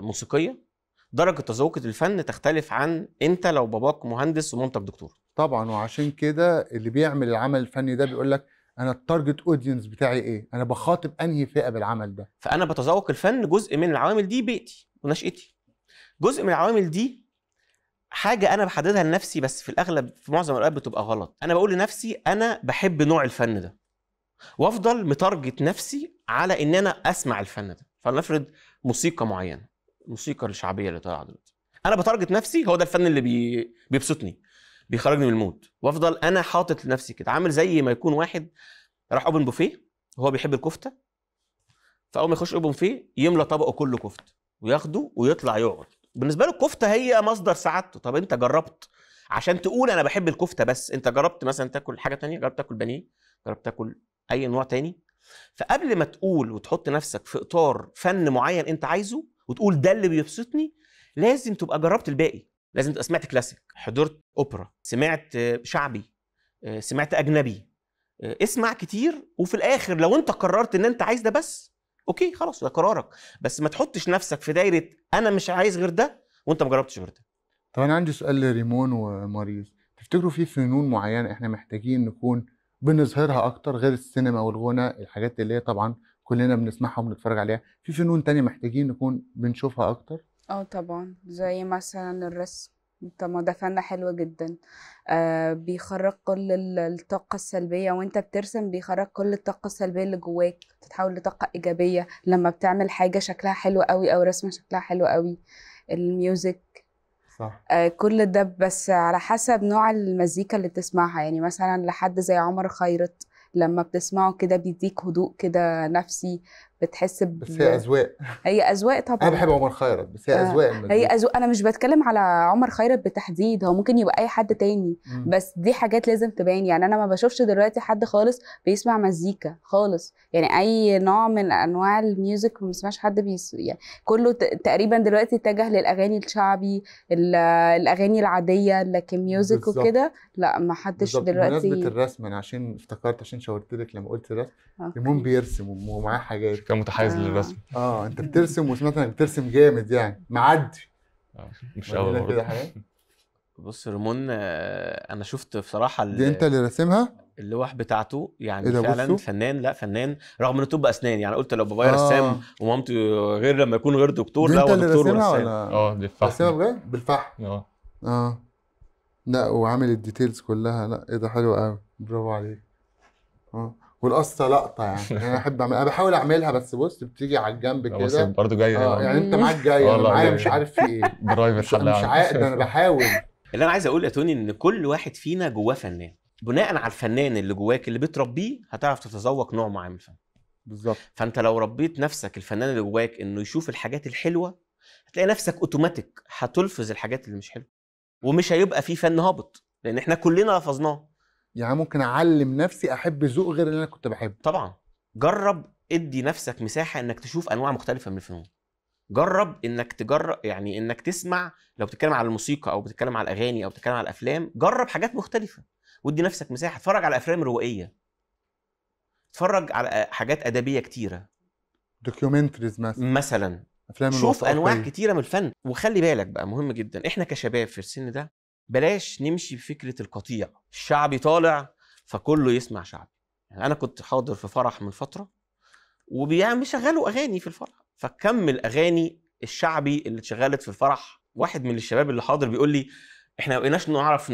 موسيقيه درجه تذوقك للفن تختلف عن انت لو باباك مهندس ومامتك دكتور. طبعا، وعشان كده اللي بيعمل العمل الفني ده بيقول لك انا التارجت اودينس بتاعي ايه، انا بخاطب انهي فئه بالعمل ده. فانا بتذوق الفن جزء من العوامل دي بيئتي ونشأتي، جزء من العوامل دي حاجه انا بحددها لنفسي بس في الاغلب في معظم الاوقات بتبقى غلط. انا بقول لنفسي انا بحب نوع الفن ده وافضل متارجت نفسي على ان انا اسمع الفن ده. فلنفرض موسيقى معينه، الموسيقى الشعبيه اللي طالعه دلوقتي، انا بتارجت نفسي هو ده الفن اللي بيبسطني بيخرجني من المود، وافضل انا حاطط لنفسي كده. عامل زي ما يكون واحد راح اوبن بوفيه هو بيحب الكفته، فاول ما يخش اوبن بوفيه يملى طبقه كله كفته وياخده ويطلع يقعد، بالنسبه له الكفته هي مصدر سعادته. طب انت جربت عشان تقول انا بحب الكفته بس، انت جربت مثلا تاكل حاجه ثانيه؟ جربت تاكل بانيه؟ جربت تاكل اي نوع ثاني؟ فقبل ما تقول وتحط نفسك في اطار فن معين انت عايزه وتقول ده اللي بيبسطني، لازم تبقى جربت الباقي. لازم تبقى سمعت كلاسيك، حضرت اوبرا، سمعت شعبي، سمعت اجنبي، اسمع كتير. وفي الاخر لو انت قررت ان انت عايز ده بس اوكي خلاص ده قرارك، بس ما تحطش نفسك في دايره انا مش عايز غير ده وانت ما جربتش غير ده. طب انا عندي سؤال لريمون وماريز، تفتكروا في فنون معينه احنا محتاجين نكون بنظهرها اكتر غير السينما والغنى، الحاجات اللي هي طبعا كلنا بنسمعها وبنتفرج عليها، في فنون تانية محتاجين نكون بنشوفها اكتر؟ طبعا، زي مثلا الرسم، انت ما ده فن حلو جدا، بيخرج كل الطاقه السلبيه، وانت بترسم بيخرج كل الطاقه السلبيه اللي جواك تتحول لطاقه ايجابيه لما بتعمل حاجه شكلها حلو قوي او رسمه شكلها حلو قوي. الميوزك صح، كل ده، بس على حسب نوع المزيكا اللي بتسمعها. يعني مثلا لحد زي عمر خيرت لما بتسمعه كده بيديك هدوء كده نفسي، بتحس بس هي اذواق، هي اذواق طبعا. انا بحب عمر خيرت بس هي اذواق، هي اذواق. انا مش بتكلم على عمر خيرت بالتحديد، هو ممكن يبقى اي حد تاني، بس دي حاجات لازم تبان. يعني انا ما بشوفش دلوقتي حد خالص بيسمع مزيكا خالص، يعني اي نوع من انواع الميوزك ما بسمعش حد يعني كله تقريبا دلوقتي اتجه للاغاني الشعبي، الاغاني العاديه، لكن ميوزك وكده لا ما حدش دلوقتي. بمناسبة الرسم انا عشان افتكرت، عشان شاورت لك لما قلت رسم، المهم بيرسم ومعاه حاجات متحيز للرسم. انت بترسم وسمعت انك بترسم جامد يعني معدي. مش اول كده حاجه. بص ريمون، انا شفت بصراحه دي انت اللي راسمها؟ اللوح بتاعته يعني فعلا فنان، لا فنان رغم انه طب اسنان، يعني قلت لو بابايا رسام ومامتي غير لما يكون غير دكتور، لا هو دكتور ورسام. دي الفحم، رسمها بجد بالفحم. لا وعامل الديتيلز كلها، لا ايه ده حلو قوي، برافو عليك. والقصه لقطه يعني انا احب اعملها، انا بحاول اعملها بس بص بتيجي على الجنب كده. بس برضه جايه يعني انت معاك جايه، انا معايا مش عارف في ايه درايفر حلها مش عارف، انا بحاول. اللي انا عايز اقول يا توني ان كل واحد فينا جواه فنان، بناء على الفنان اللي جواك اللي بتربيه هتعرف تتذوق نوع معين من الفن. بالظبط، فانت لو ربيت نفسك الفنان اللي جواك انه يشوف الحاجات الحلوه هتلاقي نفسك اوتوماتيك هتلفظ الحاجات اللي مش حلوه، ومش هيبقى في فن هابط لان احنا كلنا لفظناه. يعني ممكن اعلم نفسي احب ذوق غير اللي انا كنت بحبه. طبعا، جرب ادي نفسك مساحه انك تشوف انواع مختلفه من الفنون. جرب انك تجرب، يعني انك تسمع، لو بتتكلم على الموسيقى او بتتكلم على الاغاني او بتتكلم على الافلام، جرب حاجات مختلفه وادي نفسك مساحه. اتفرج على افلام روائيه، اتفرج على حاجات ادبيه كتيره، دوكيومنتريز مثلا افلام، شوف انواع كتيره من الفن. وخلي بالك بقى مهم جدا، احنا كشباب في السن ده بلاش نمشي بفكره القطيع، الشعبي طالع فكله يسمع شعبي. يعني انا كنت حاضر في فرح من فتره وبيشغلوا اغاني في الفرح، فكم الاغاني الشعبي اللي اتشغلت في الفرح، واحد من الشباب اللي حاضر بيقول لي احنا ما بقيناش نعرف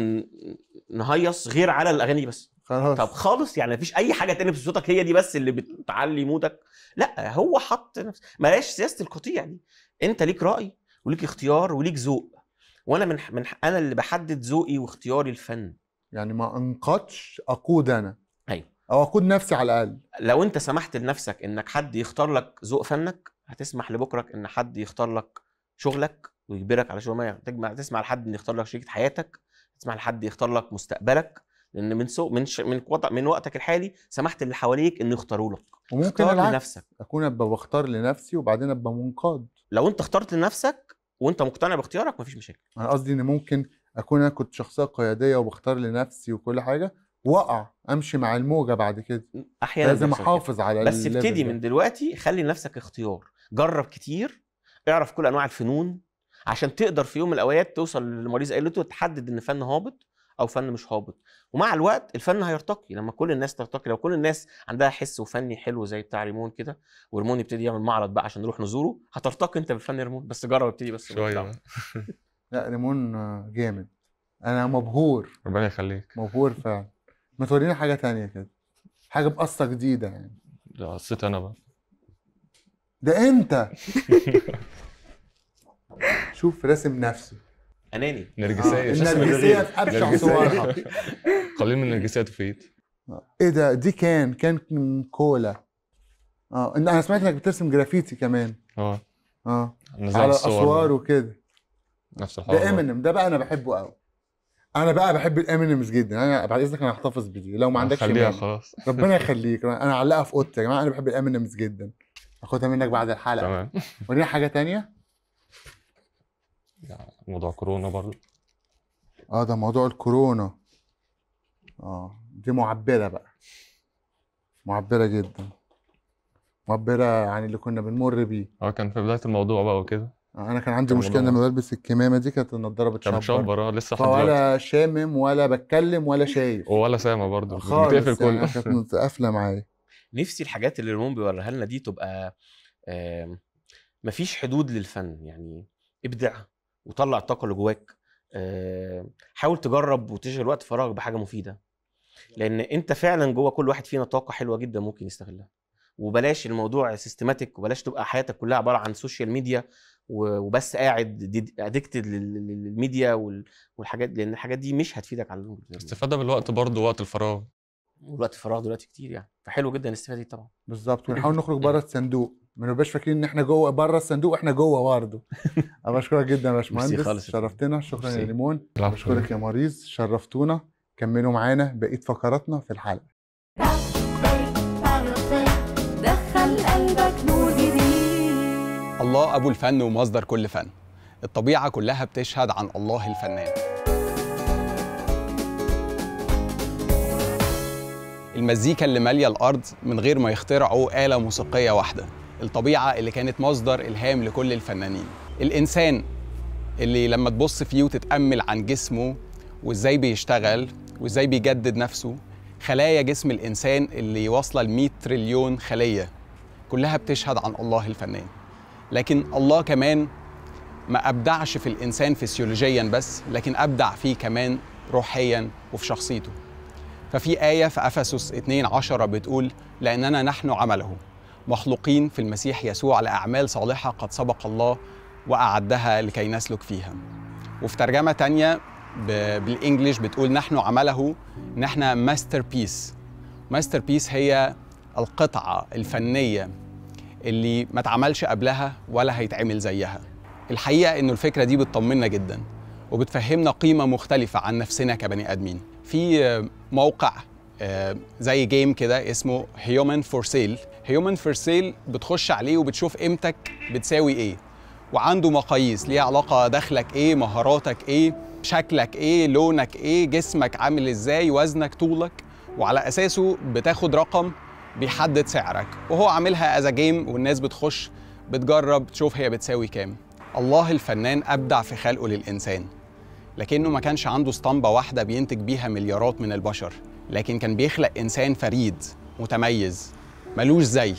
نهيص غير على الاغاني بس. خلاص، طب خالص يعني مفيش اي حاجه تانية في صوتك هي دي بس اللي بتعلي مودك؟ لا، هو حط نفسه. بلاش سياسه القطيع دي، انت ليك راي وليك اختيار وليك ذوق، وانا من انا اللي بحدد ذوقي واختياري الفن. يعني ما انقضش اقود انا، ايوه، او اقود نفسي على الاقل. لو انت سمحت لنفسك انك حد يختار لك ذوق فنك، هتسمح لبكرك ان حد يختار لك شغلك ويجبرك على شغل ما تسمع لحد ان يختار لك شريكة حياتك، تسمح لحد يختار لك مستقبلك، لان من وقتك الحالي سمحت اللي حواليك ان يختاروا لك. وممكن لنفسك اكون ابقى بختار لنفسي وبعدين ابقى منقاد. لو انت اخترت لنفسك وانت مقتنع باختيارك مفيش مشاكل. انا قصدي ان ممكن اكون انا كنت شخصيه قياديه وبختار لنفسي وكل حاجه، وقع امشي مع الموجه بعد كده. احيانا لازم احافظ على بس ابتدي من دلوقتي، خلي لنفسك اختيار، جرب كتير، اعرف كل انواع الفنون عشان تقدر في يوم من الاوقات توصل لمريز قايلته وتحدد ان فن هابط او فن مش هابط. ومع الوقت الفن هيرتقي لما كل الناس ترتقي. لو كل الناس عندها حس وفني حلو زي بتاع ريمون كده، وريمون يبتدي يعمل معرض بقى عشان نروح نزوره، هترتقي انت بفن ريمون. بس جرب ابتدي بس شويه. لا ريمون جامد، انا مبهور. ربنا يخليك. مبهور فعلا. ما تورينا حاجه ثانيه كده، حاجه بقصه جديده يعني. ده قصتي انا بقى. ده انت شوف راسم نفسه اناني. نرجسيه. النرجسيه في ابشع صورها. قليل من النرجسيه تفيد. ايه ده؟ دي كان كولا. انا سمعت انك بترسم جرافيتي كمان. على اسوار وكده. نفس الحوار ده. امينيم ده بقى انا بحبه قوي. انا بقى بحب الامينيمز جدا. انا بعد اذنك انا هحتفظ بدي لو ما عندكش خليها خلاص. ربنا يخليك. انا هعلقها في اوضتي يا جماعه. انا بحب الامينيمز جدا. هاخدها منك بعد الحلقه. تمام. ورينا حاجه ثانيه. موضوع كورونا برضه. ده موضوع الكورونا. دي معبرة بقى، معبرة جدا، معبرة عن اللي كنا بنمر بيه. كان في بداية الموضوع بقى وكده. انا كان عندي مشكلة ان انا بلبس الكمامة دي، كانت النضارة بتشبر. لسه حد ولا شامم ولا بتكلم ولا شايف ولا سامع برضه بتقفل كله. كانت قافلة معايا. نفسي الحاجات اللي ريمون بيوريها لنا دي تبقى مفيش حدود للفن. يعني ابدع وطلع الطاقه اللي جواك. حاول تجرب وتشغل وقت فراغك بحاجه مفيده، لان انت فعلا جوه كل واحد فينا طاقه حلوه جدا ممكن يستغلها. وبلاش الموضوع سيستماتيك، وبلاش تبقى حياتك كلها عباره عن سوشيال ميديا وبس قاعد ادكتد للميديا والحاجات، لان الحاجات دي مش هتفيدك على المدى. استفاده بالوقت برضه، وقت الفراغ. والوقت الفراغ دلوقتي كتير يعني، فحلو جدا الاستفاده دي طبعا. بالظبط. ونحاول نخرج بره الصندوق، ما نبقاش فاكرين ان احنا جوه بره الصندوق، احنا جوه برضه. انا بشكرك جدا يا باشمهندس، شرفتنا. شكرا يا ليمون. بشكرك يا مريض، شرفتونا. كملوا معانا بقيه فقراتنا في الحلقه. دخل قلبك نور جديد. الله ابو الفن ومصدر كل فن. الطبيعه كلها بتشهد عن الله الفنان. المزيكا اللي ماليه الارض من غير ما يخترعوا آلة موسيقيه واحده. الطبيعة اللي كانت مصدر إلهام لكل الفنانين. الإنسان اللي لما تبص فيه وتتأمل عن جسمه وإزاي بيشتغل وإزاي بيجدد نفسه. خلايا جسم الإنسان اللي واصلة ل100 تريليون خلية، كلها بتشهد عن الله الفنان. لكن الله كمان ما أبدعش في الإنسان فسيولوجياً بس، لكن أبدع فيه كمان روحياً وفي شخصيته. ففي آية في أفسس 2:10 بتقول: لأننا نحن عمله، مخلوقين في المسيح يسوع لأعمال صالحة قد سبق الله وأعدها لكي نسلك فيها. وفي ترجمة تانية بالإنجليش بتقول: نحن عمله، نحن ماستر بيس. ماستر بيس هي القطعة الفنية اللي ما اتعملش قبلها ولا هيتعمل زيها. الحقيقة إنه الفكرة دي بتطمنا جدا وبتفهمنا قيمة مختلفة عن نفسنا كبني آدمين. في موقع زي جيم كده اسمه هيومن فور سيل. هيومن فور سيل بتخش عليه وبتشوف قيمتك بتساوي ايه، وعنده مقاييس ليها علاقه دخلك ايه، مهاراتك ايه، شكلك ايه، لونك ايه، جسمك عامل ازاي، وزنك، طولك، وعلى اساسه بتاخد رقم بيحدد سعرك. وهو عاملها از جيم، والناس بتخش بتجرب تشوف هي بتساوي كام. الله الفنان ابدع في خلقه للانسان، لكنه ما كانش عنده اسطمبه واحده بينتج بيها مليارات من البشر، لكن كان بيخلق إنسان فريد متميز ملوش زي.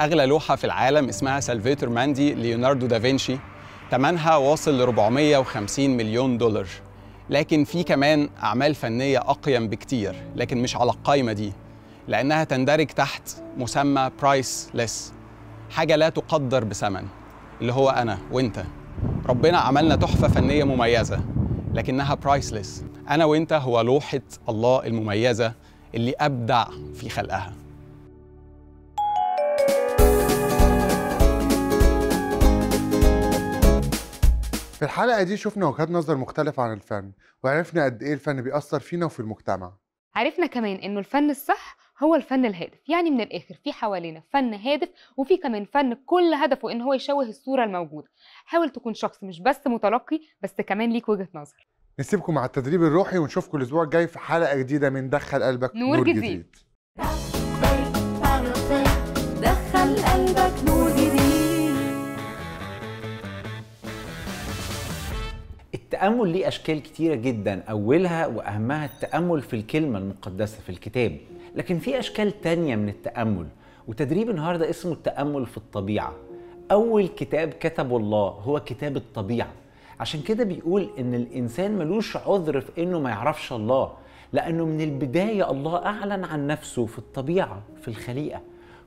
أغلى لوحة في العالم اسمها سالفاتور ماندي ليوناردو دافنشي، تمنها واصل ل $450 مليون. لكن في كمان أعمال فنية أقيم بكتير، لكن مش على القايمة دي، لأنها تندرج تحت مسمى priceless، حاجة لا تقدر بثمن، اللي هو أنا وإنت. ربنا عملنا تحفة فنية مميزة لكنها priceless. أنا وإنت هو لوحة الله المميزة اللي أبدع في خلقها. في الحلقة دي شفنا وجهات نظر مختلفة عن الفن، وعرفنا قد إيه الفن بيأثر فينا وفي المجتمع. عرفنا كمان انه الفن الصح هو الفن الهادف، يعني من الاخر في حوالينا فن هادف وفي كمان فن كل هدفه ان هو يشوه الصوره الموجوده. حاول تكون شخص مش بس متلقي بس كمان ليك وجهه نظر. نسيبكم مع التدريب الروحي ونشوفكم الاسبوع الجاي في حلقه جديده من دخل قلبك نور جديد. دخل قلبك نور جديد. التأمل ليه أشكال كتيرة جدا، أولها وأهمها التأمل في الكلمة المقدسة في الكتاب، لكن في أشكال تانية من التأمل، وتدريب النهاردة اسمه التأمل في الطبيعة. أول كتاب كتبه الله هو كتاب الطبيعة، عشان كده بيقول إن الإنسان ملوش عذر في إنه ما يعرفش الله، لأنه من البداية الله أعلن عن نفسه في الطبيعة، في الخليقة.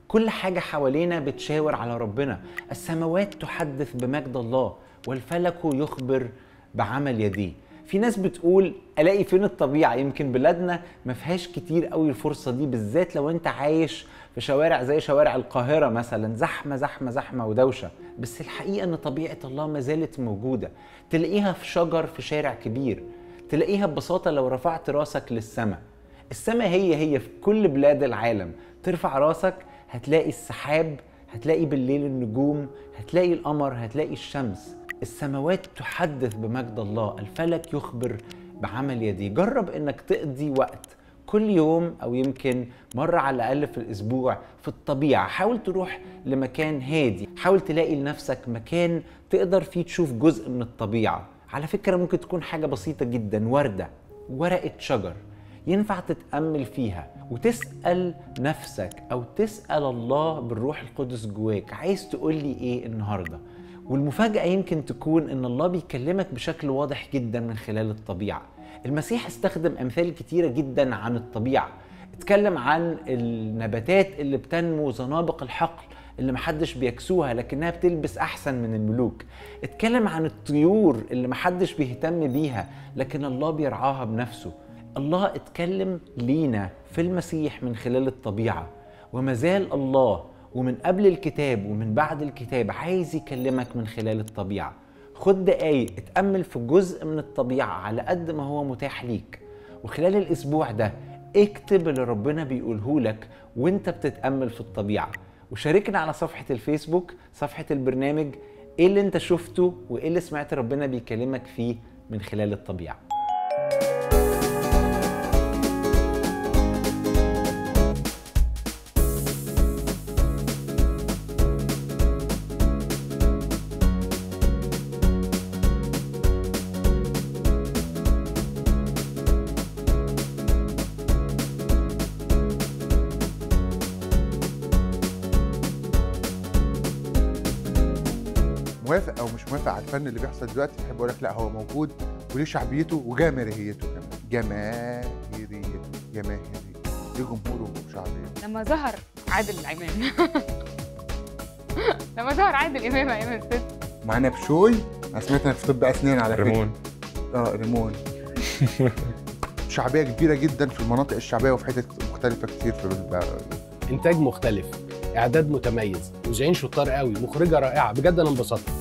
كل حاجة حوالينا بتشاور على ربنا، السماوات تحدث بمجد الله والفلك يخبر بعمل يديه. في ناس بتقول الاقي فين الطبيعة؟ يمكن بلادنا ما فيهاش كتير قوي الفرصة دي، بالذات لو انت عايش في شوارع زي شوارع القاهرة مثلا، زحمة زحمة زحمة ودوشة، بس الحقيقة ان طبيعة الله ما زالت موجودة. تلاقيها في شجر في شارع كبير، تلاقيها ببساطة لو رفعت راسك للسماء. السماء هي في كل بلاد العالم، ترفع راسك هتلاقي السحاب، هتلاقي بالليل النجوم، هتلاقي القمر، هتلاقي الشمس. السماوات تحدث بمجد الله، الفلك يخبر بعمل يديه. جرب انك تقضي وقت كل يوم او يمكن مرة على الاقل في الاسبوع في الطبيعة. حاول تروح لمكان هادي، حاول تلاقي لنفسك مكان تقدر فيه تشوف جزء من الطبيعة. على فكرة ممكن تكون حاجة بسيطة جدا، وردة، ورقة شجر، ينفع تتأمل فيها وتسأل نفسك أو تسأل الله بالروح القدس جواك، عايز تقول لي إيه النهاردة؟ والمفاجأة يمكن تكون إن الله بيكلمك بشكل واضح جدا من خلال الطبيعة. المسيح استخدم أمثال كتيرة جدا عن الطبيعة، اتكلم عن النباتات اللي بتنمو زنابق الحقل اللي محدش بيكسوها لكنها بتلبس أحسن من الملوك، اتكلم عن الطيور اللي محدش بيهتم بيها لكن الله بيرعاها بنفسه. الله اتكلم لينا في المسيح من خلال الطبيعة، ومازال الله ومن قبل الكتاب ومن بعد الكتاب عايز يكلمك من خلال الطبيعة. خد دقايق اتأمل في جزء من الطبيعة على قد ما هو متاح ليك، وخلال الأسبوع ده اكتب اللي ربنا بيقوله لك وانت بتتأمل في الطبيعة، وشاركنا على صفحة الفيسبوك، صفحة البرنامج، ايه اللي انت شفته وايه اللي سمعت ربنا بيكلمك فيه من خلال الطبيعة. موافق او مش موافق على الفن اللي بيحصل دلوقتي؟ بحب اقول لك لا، هو موجود وليه شعبيته وجماهيريته كمان. جماهيريته ليه جمهوره وشعبيته. لما ظهر عادل امام يا امام الست معانا بشوي، انا سمعت انك في طب اسنان على فكره. ريمون ريمون شعبيه كبيره جدا في المناطق الشعبيه وفي حتت مختلفه كتير في انتاج مختلف، اعداد متميز، مذيعين شطار قوي، مخرجه رائعه، بجد انا انبسطت.